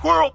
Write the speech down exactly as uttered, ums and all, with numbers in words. Squirrel!